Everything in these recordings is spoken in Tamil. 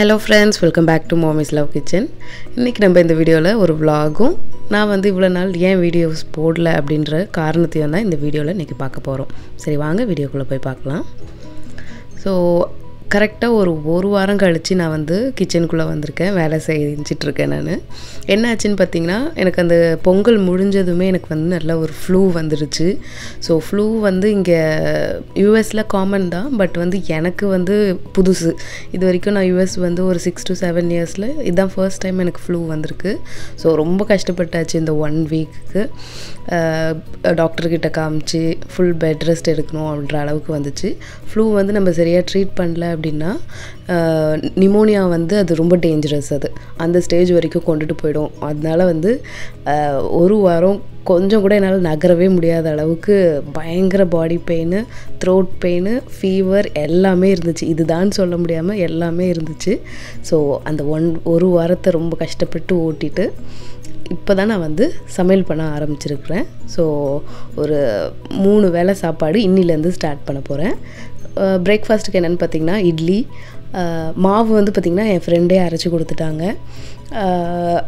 Hello friends, welcome back to Mommy's Love Kitchen. இன்னைக்கு நம்ம இந்த வீடியோல ஒரு vlogம் நான் வந்து இவ்வளவு நாள் ஏன் வீடியோஸ் போடல அப்படிங்கற காரணத்தியால தான் இந்த வீடியோல இன்னைக்கு பார்க்க போறோம். சரி வாங்க வீடியோக்குள்ள போய் பார்க்கலாம். சோ கரெக்ட்டா ஒரு வாரம் கழிச்சு நான் வந்து கிச்சனுக்குள்ள வந்திருக்கேன். வேலை செஞ்சிட்டு இருக்கேன் நான். என்ன ஆச்சுன்னு பாத்தீங்கன்னா எனக்கு அந்த பொங்கல் முடிஞ்சதுமே எனக்கு வந்து நல்ல ஒரு flu வந்துருச்சு. சோ flu வந்து இங்க US ல காமன் தான். பட் வந்து எனக்கு வந்து புதுசு. இதுவரைக்கும் நான் US வந்து ஒரு 6 to 7 years ல இதான் first time எனக்கு flu வந்திருக்கு. சோ ரொம்ப கஷ்டப்பட்டாச்சு இந்த 1 week க்கு. டாக்டர் கிட்ட காமிச்சி full bed rest எடுக்கணும் அப்படிங்கற அளவுக்கு வந்துச்சு. flu வந்து நம்ம சரியா ட்ரீட் பண்ணல அப்படினா நிமோனியா வந்து அது ரொம்ப டேஞ்சரஸ் அது அந்த ஸ்டேஜ் வரைக்கும் கொண்டுட்டு போய்டும் அதனால வந்து ஒரு வாரம் கொஞ்சம் கூட என்னால நகரவே முடியாத அளவுக்கு பயங்கர body pain throat pain fever எல்லாமே இருந்துச்சு இதுதான் சொல்ல முடியாம எல்லாமே இருந்துச்சு சோ அந்த ஒரு வாரத்தை ரொம்ப கஷ்டப்பட்டு ஓட்டிட்டு இப்போதான் நான் வந்து சமையல் பண்ண ஆரம்பிச்சிருக்கேன் சோ ஒரு 3 வேளை சாப்பாடு இன்னில இருந்து ஸ்டார்ட் பண்ண போறேன் breakfast க்கு என்னன்னு பாத்தீங்கன்னா இட்லி மாவு வந்து பாத்தீங்கன்னா என் ஃப்ரெண்டே அரைச்சு கொடுத்துட்டாங்க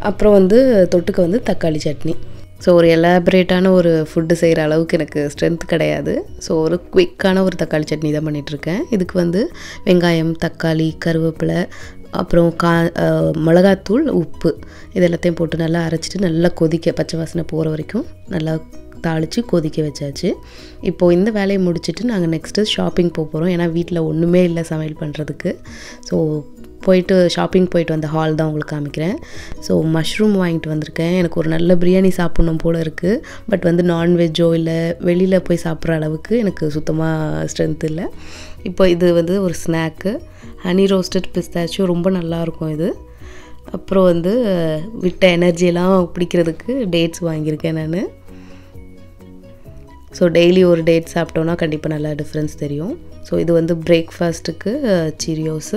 அப்புறம் வந்து தொட்டுக்கு வந்து தக்காளி சட்னி சோ ஒரு எலாபரேட்டான ஒரு ஃபுட் செய்யற அளவுக்கு எனக்கு ஸ்ட்ரெngth கிடையாது சோ ஒரு குயிக்கான ஒரு தக்காளி சட்னி தான் பண்ணிட்டு இருக்கேன் இதுக்கு வந்து வெங்காயம் தக்காளி கருவேப்பிலை அப்புறம் மிளகாய்த்தூள் உப்பு இதெல்லாம் போட்டு நல்லா அரைச்சிட்டு நல்லா கொதிக்க பச்சை வாசனை போற வரைக்கும் நல்லா தாளிச்சு கொதிக்க வச்சாச்சு இப்போ இந்த வேலையை முடிச்சிட்டு நாங்க நெக்ஸ்ட் ஷாப்பிங் போறோம் ஏனா வீட்ல ஒண்ணுமே இல்ல சமையல் பண்றதுக்கு சோ போய்ட்டு ஷாப்பிங் போய்ட்டு வந்த ஹால் தான் உங்களுக்கு காமிக்கிறேன் சோ மஷ்ரூம் வாங்கிட்டு வந்திருக்கேன் எனக்கு ஒரு நல்ல பிரியாணி சாப்பிடணும் போல இருக்கு பட் வந்து நான் வெஜ்ஜோ இல்ல வெளியில போய் சாப்பிற அளவுக்கு எனக்கு சுத்தமா ஸ்ட்ரெngth இல்ல இப்போ இது வந்து ஒரு ஸ்நாக் ஹனி roasted pistachio ரொம்ப நல்லா இருக்கும் இது அப்புறம் வந்து விட்ட எனர்ஜி எல்லாம் குடிக்கிறதுக்கு டேட்ஸ் வாங்கி இருக்கேன் நான் So daily ஒரு டேட் சாப்பிட்டோம்னா கண்டிப்பா நல்ல டிஃபரன்ஸ் தெரியும். So இது வந்து பிரேக்பாஸ்ட்க்கு Cheerios.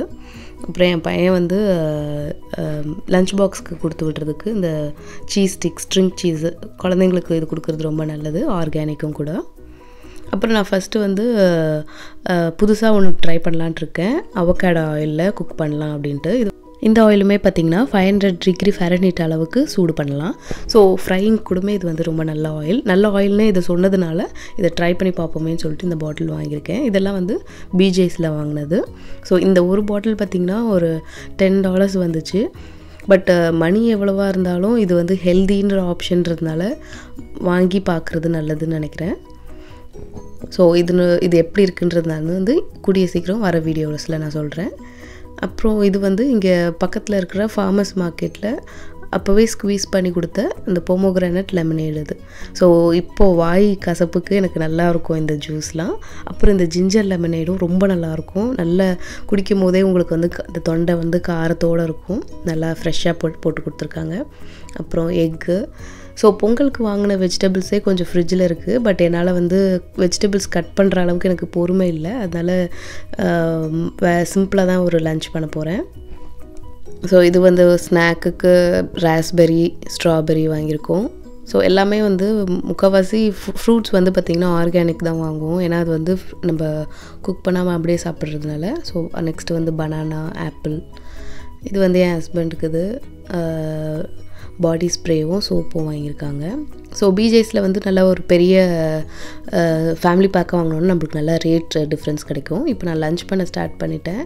அப்புறம் என் பையன் வந்து லஞ்ச் பாக்ஸ்க்கு கொடுத்து விட்றதுக்கு இந்த சீஸ் ஸ்டிக் string cheese. குழந்தைகளுக்கு இது கொடுக்கிறது ரொம்ப நல்லது. ஆர்கானிக்கும் கூட. அப்புறம் நான் ஃபர்ஸ்ட் வந்து புதுசா ஒன்னு ட்ரை பண்ணலாம்னு இருக்கேன். அவகாடோ oil-ல குக் பண்ணலாம் அப்படினு இந்த ஆயிலுமே பாத்தீங்கன்னா 500 டிகிரி ஃபாரன்ஹீட் அளவுக்கு சூடு பண்ணலாம் சோ ஃப்ரையிங் கூடமே இது வந்து ரொம்ப நல்ல ஆயில் நல்ல ஆயில்னே இது சொன்னதனால இத ட்ரை பண்ணி பாப்போமேன்னு சொல்லிட்டு இந்த பாட்டில் வாங்கி இருக்கேன் இதெல்லாம் வந்து BJ's ல வாங்குனது சோ இந்த ஒரு பாட்டில் பாத்தீங்கன்னா ஒரு $10 வந்துச்சு பட் மணி எவ்வளவா இருந்தாலும் இது வந்து ஹெல்தின்ற ஆப்ஷன்றதனால வாங்கி பார்க்கிறது நல்லதுன்னு நினைக்கிறேன் சோ இது எப்படி இருக்குன்றது நான் வந்து கூடிய சீக்கிரம் வர வீடியோஸ்ல நான் சொல்றேன் அப்புறம் இது வந்து இங்க பக்கத்துல இருக்கிற ஃபார்மர்ஸ் மார்க்கெட்ல அப்பவே ஸ்குவீஸ் பண்ணி கொடுத்த அந்த போமோகிரானட் லெமனேட் இது. சோ இப்போ வாய் கசப்புக்கு எனக்கு நல்லா இருக்கும் இந்த ஜூஸ்லாம். அப்புறம் இந்த ஜிஞ்சர் லெமனேடும் ரொம்ப நல்லா இருக்கும். நல்லா குடிக்கும்போதே உங்களுக்கு வந்து அந்த தொண்டை வந்து காரத்தோட இருக்கும். நல்லா ஃப்ரெஷ்ஷா போட்டு கொடுத்திருக்காங்க. அப்புறம் எக் சோ பொங்கலுக்கு வாங்குன வெஜிடபிள்ஸே கொஞ்சம் ஃப்ரிட்ஜ்ல இருக்கு பட் என்னால வந்து வெஜிடபிள்ஸ் கட் பண்ற அளவுக்கு எனக்கு பொறுமை இல்ல அதனால சிம்பிளா தான் ஒரு லஞ்ச் பண்ண போறேன் சோ இது வந்து ஸ்நாக்குக்கு ராஸ்பெரி ஸ்ட்ராபெரி வாங்கிருக்கோம் சோ எல்லாமே வந்து முக்கவாசி ஃப்ரூட்ஸ் வந்து பாத்தீங்கன்னா ஆர்கானிக் தான் வாங்குவோம் ஏனா அது வந்து நம்ம குக் பண்ணாம அப்படியே சாப்பிடுறதுனால சோ நெக்ஸ்ட் வந்து banana apple இது வந்து என் ஹஸ்பண்டுக்கு இது பாடி ஸ்ப்ரேவும் சோப்பும் வாங்கிருக்காங்க சோ BJ's ல வந்து நல்ல ஒரு பெரிய ஃபேமிலி பேக் வாங்குனோம்னா நமக்கு நல்ல ரேட் டிஃபரன்ஸ் கிடைக்கும் இப்போ நான் லஞ்ச் பண்ண ஸ்டார்ட் பண்ணிட்டேன்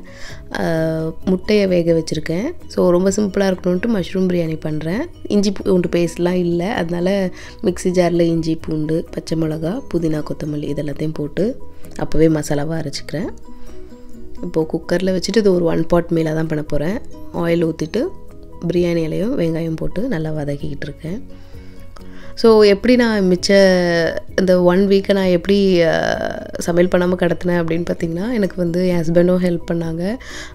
முட்டைய வேக வச்சிருக்கேன் சோ ரொம்ப சிம்பிளா இருக்கணும்னு மஷ்ரூம் பிரியாணி பண்றேன் இஞ்சி பூண்டு பேஸ்ட்லாம் இல்ல அதனால மிக்ஸி ஜார்ல இஞ்சி பூண்டு பச்சை மிளகாய் புதினா கொத்தமல்லி இதெல்லாம் போட்டு அப்பவே மசாலாவை அரைச்சுக்கிறேன் இப்போ குக்கர்ல வச்சிட்டு இது ஒரு 1 pot மீலா தான் பண்ண போறேன் oil ஊத்திட்டு பிரியாணி இலையும் வெங்காயம் போட்டு நல்லா வதக்கிட்டு இருக்கேன் சோ எப்படி நான் மிச்ச இந்த 1 week நான் எப்படி சமையல் பண்ணாம கடத்துனேன் அப்படினு பாத்தீங்கன்னா எனக்கு வந்து என் ஹஸ்பண்டும் ஹெல்ப் பண்ணாங்க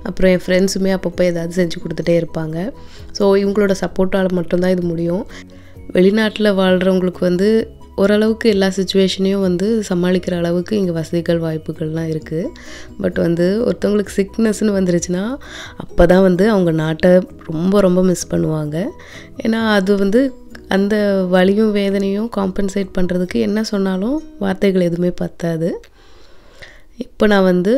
அப்புறம் என் ஃப்ரெண்ட்ஸுமே அப்பப்ப ஏதாவது செஞ்சு கொடுத்துட்டே இருப்பாங்க சோ இவங்களோட சப்போர்ட்டால மட்டும் தான் இது முடியும் வெளிநாட்டுல வாழ்றவங்களுக்கு வந்து ஓரளவுக்கு எல்லா சிச்சுவேஷனையும் வந்து சமாளிக்கிற அளவுக்கு இங்க வசதிகள் வாய்ப்புகள்லாம் இருக்கு பட் வந்து ஒருத்தங்களுக்கு சிக்னஸ்னு வந்துருச்சுனா அப்பதான் வந்து அவங்க நாட்டை ரொம்ப ரொம்ப மிஸ் பண்ணுவாங்க ஏனா அது வந்து அந்த வலியும் வேதனையும் காம்பன்சேட் பண்றதுக்கு என்ன சொன்னாலும் வார்த்தைகள் எதுமே பத்தாது இப்போ நான் வந்து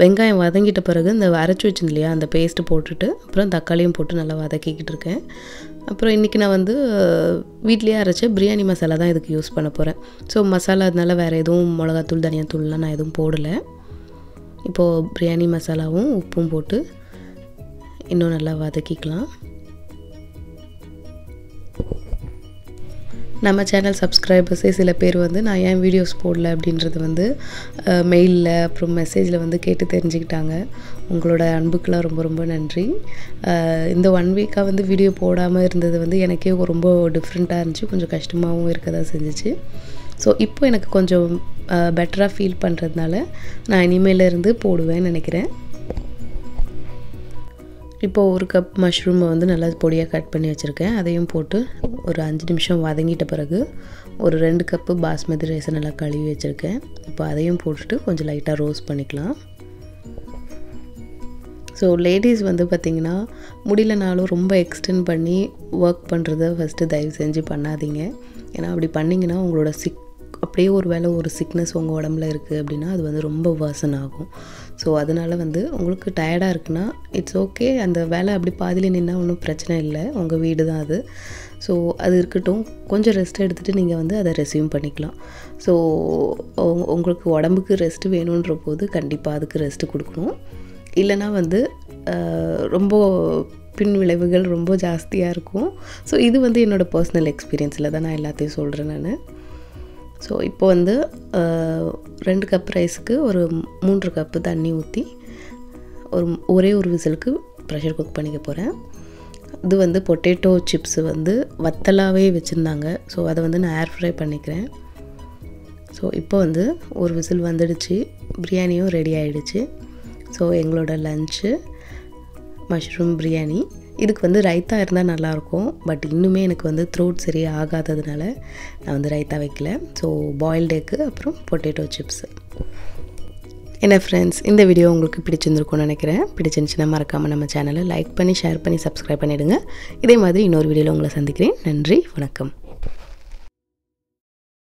வெங்காயம் வதங்கிட்ட பிறகு இந்த அரைச்சி வச்சேன் இல்லையா அந்த பேஸ்ட்டு போட்டுட்டு அப்புறம் தக்காளியும் போட்டு நல்லா வதக்கிக்கிட்டு இருக்கேன். அப்புறம் இன்றைக்கி நான் வந்து வீட்லேயே அரைச்ச பிரியாணி மசாலா தான் இதுக்கு யூஸ் பண்ண போகிறேன். ஸோ மசாலா அதனால வேறு எதுவும் மிளகாத்தூள் தனியாத்தூள்லாம் நான் எதுவும் போடலை. இப்போது பிரியாணி மசாலாவும் உப்பும் போட்டு இன்னும் நல்லா வதக்கிக்கலாம். நம்ம சேனல் சப்ஸ்கிரைபர்ஸே சில பேர் வந்து நான் ஏன் வீடியோஸ் போடல அப்படின்றது வந்து மெயிலில் அப்புறம் மெசேஜில் வந்து கேட்டு தெரிஞ்சுக்கிட்டாங்க. உங்களோட அன்புக்கெலாம் ரொம்ப ரொம்ப நன்றி. இந்த ஒன் வீக்காக வந்து வீடியோ போடாமல் இருந்தது வந்து எனக்கே ரொம்ப டிஃப்ரெண்ட்டாக இருந்துச்சு, கொஞ்சம் கஷ்டமாகவும் இருக்கதான் செஞ்சிச்சு. ஸோ இப்போ எனக்கு கொஞ்சம் பெட்டராக ஃபீல் பண்ணுறதுனால நான் இனிமேலேருந்து போடுவேன்னு நினைக்கிறேன். இப்போது ஒரு கப் மஷ்ரூமை வந்து நல்லா பொடியாக கட் பண்ணி வச்சுருக்கேன். அதையும் போட்டு ஒரு 5 நிமிஷம் வதங்கிட்ட பிறகு ஒரு 2 கப்பு பாஸ்மதி ரைஸை நல்லா கழுவி வச்சுருக்கேன். இப்போ அதையும் போட்டுட்டு கொஞ்சம் லைட்டாக ரோஸ்ட் பண்ணிக்கலாம். ஸோ லேடிஸ் வந்து பார்த்திங்கன்னா முடியலனாலும் ரொம்ப எக்ஸ்டெண்ட் பண்ணி ஒர்க் பண்ணுறத ஃபஸ்ட்டு தயவு செஞ்சு பண்ணாதீங்க. ஏன்னா அப்படி பண்ணிங்கன்னா உங்களோட அப்படியே ஒரு வேளை ஒரு சிக்னஸ் உங்கள் உடம்புல இருக்குது அப்படின்னா அது வந்து ரொம்ப வர்சன் ஆகும். ஸோ அதனால் வந்து உங்களுக்கு டயர்டாக இருக்குன்னா இட்ஸ் ஓகே, அந்த வேலை அப்படி பாதியில் நின்னால் ஒன்றும் பிரச்சனை இல்லை, உங்கள் வீடு தான் அது. ஸோ அது இருக்கட்டும், கொஞ்சம் ரெஸ்ட் எடுத்துகிட்டு நீங்கள் வந்து அதை ரெஸ்யூம் பண்ணிக்கலாம். ஸோ உங்களுக்கு உடம்புக்கு ரெஸ்ட்டு வேணுன்ற போது கண்டிப்பாக அதுக்கு ரெஸ்ட்டு கொடுக்கணும். இல்லைனா வந்து ரொம்ப பின் விளைவுகள் ரொம்ப ஜாஸ்தியாக இருக்கும். ஸோ இது வந்து என்னோடய பர்சனல் எக்ஸ்பீரியன்ஸில் தான் நான் எல்லாத்தையும் சொல்கிறேன் நான். ஸோ இப்போ வந்து 2 கப் ரைஸுக்கு ஒரு 3 கப்பு தண்ணி ஊற்றி ஒரே ஒரு விசிலுக்கு ப்ரெஷர் குக் பண்ணிக்க போகிறேன். இது வந்து பொட்டேட்டோ சிப்ஸு வந்து வத்தலாகவே வச்சுருந்தாங்க. ஸோ அதை வந்து நான் ஏர் ஃப்ரை பண்ணிக்கிறேன். ஸோ இப்போ வந்து ஒரு விசில் வந்துடுச்சு, பிரியாணியும் ரெடி ஆகிடுச்சு. ஸோ எங்களோட லஞ்சு மஷ்ரூம் பிரியாணி. இதுக்கு வந்து ரைத்தா இருந்தால் நல்லாயிருக்கும், பட் இன்னுமே எனக்கு வந்து த்ரோட் சரியாக ஆகாததுனால நான் வந்து ரைத்தா வைக்கல. ஸோ பாயில்டு எக்கு அப்புறம் பொட்டேட்டோ சிப்ஸு. என்ன ஃப்ரெண்ட்ஸ், இந்த வீடியோ உங்களுக்கு பிடிச்சிருந்துருக்கும்னு நினைக்கிறேன். பிடிச்சிருந்துச்சுன்னா மறக்காமல் நம்ம சேனலை லைக் பண்ணி ஷேர் பண்ணி சப்ஸ்கிரைப் பண்ணிவிடுங்க. இதே மாதிரி இன்னொரு வீடியோவில் உங்களை சந்திக்கிறேன். நன்றி, வணக்கம்.